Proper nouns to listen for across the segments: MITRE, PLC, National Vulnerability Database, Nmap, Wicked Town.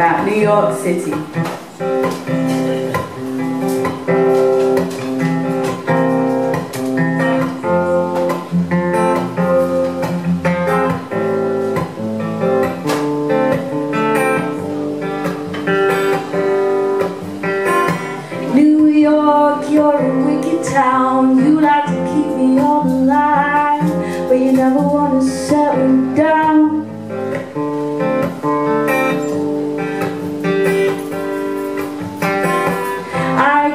about New York City. New York, you're a wicked town. You like to keep me all alive, but you never want to settle down.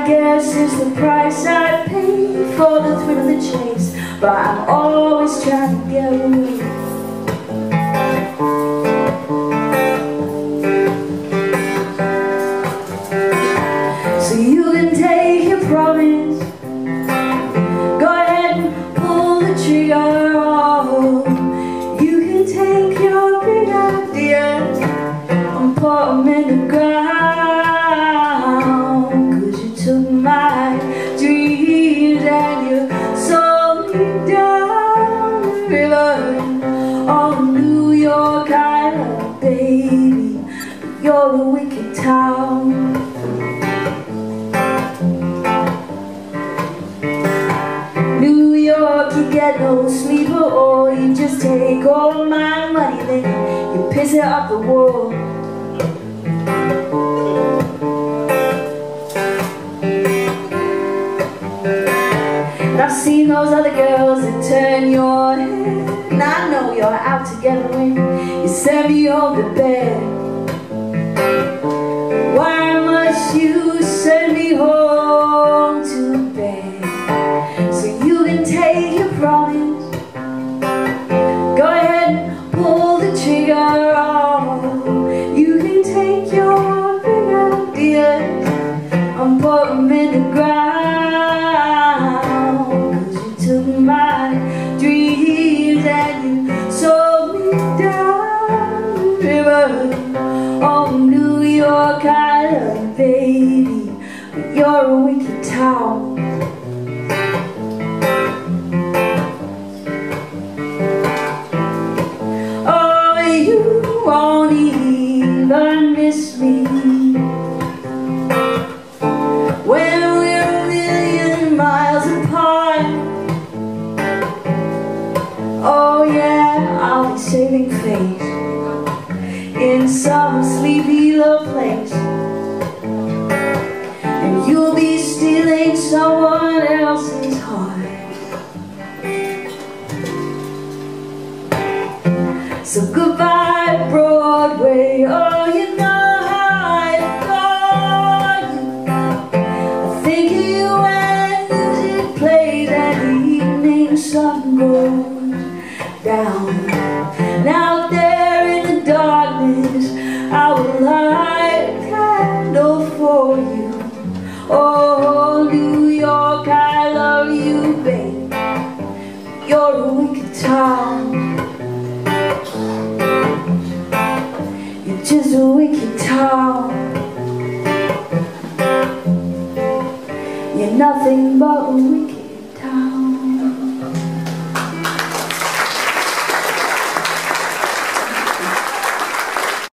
Guess it's the price I pay for the thrill of the chase, but I'm always trying to get away. So you can take your promise, go ahead and pull the trigger. Oh, you can take your big ideas and put them in the ground. You're a wicked town. New York, you get no sleep at all. You just take all my money, then you piss it up the wall. And I've seen those other girls that turn your head, and I know you're out to get away. You send me home to bed. Why must you send me home to bed? So you can take your promise, go ahead and pull the trigger. Oh, you can take your big ideas and put them in the ground, 'cause you took my dreams and you sold me down the river. Oh, New York, I love you, baby, but you're a wicked town. Oh, you won't even miss me when we're a million miles apart. Oh yeah, I'll be saving face in some sleepy little place, and you'll be stealing someone else's heart. So goodbye, Broadway. Oh, you know how I adore you. I think of you when music plays and the evening sun goes down. Now there I will light a candle for you. Oh, New York, I love you, babe. You're a wicked town. You're just a wicked town. You're nothing but a wicked town.